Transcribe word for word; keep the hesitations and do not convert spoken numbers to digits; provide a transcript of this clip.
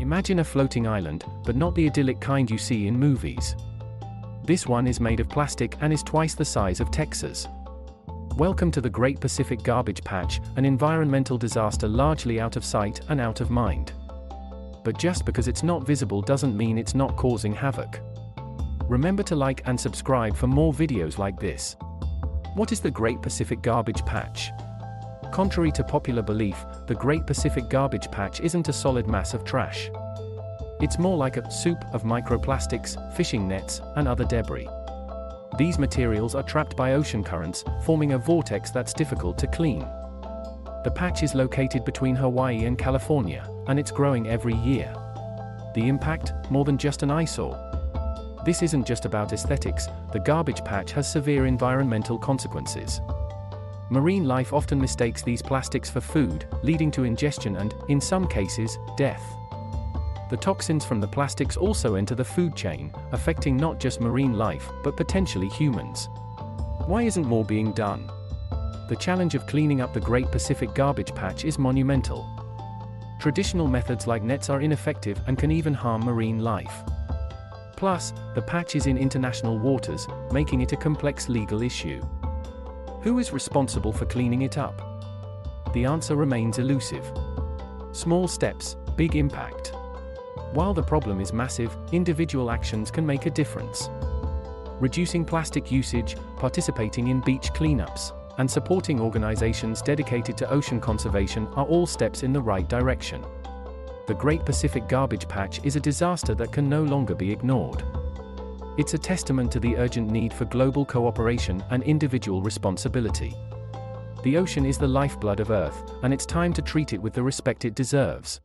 Imagine a floating island, but not the idyllic kind you see in movies. This one is made of plastic and is twice the size of Texas. Welcome to the Great Pacific Garbage Patch, an environmental disaster largely out of sight and out of mind. But just because it's not visible doesn't mean it's not causing havoc. Remember to like and subscribe for more videos like this. What is the Great Pacific Garbage Patch? Contrary to popular belief, the Great Pacific Garbage Patch isn't a solid mass of trash. It's more like a soup of microplastics, fishing nets, and other debris. These materials are trapped by ocean currents, forming a vortex that's difficult to clean. The patch is located between Hawaii and California, and it's growing every year. The impact? More than just an eyesore. This isn't just about aesthetics, the garbage patch has severe environmental consequences. Marine life often mistakes these plastics for food, leading to ingestion and, in some cases, death. The toxins from the plastics also enter the food chain, affecting not just marine life, but potentially humans. Why isn't more being done? The challenge of cleaning up the Great Pacific Garbage Patch is monumental. Traditional methods like nets are ineffective and can even harm marine life. Plus, the patch is in international waters, making it a complex legal issue. Who is responsible for cleaning it up? The answer remains elusive. Small steps, big impact. While the problem is massive, individual actions can make a difference. Reducing plastic usage, participating in beach cleanups, and supporting organizations dedicated to ocean conservation are all steps in the right direction. The Great Pacific Garbage Patch is a disaster that can no longer be ignored. It's a testament to the urgent need for global cooperation and individual responsibility. The ocean is the lifeblood of Earth, and it's time to treat it with the respect it deserves.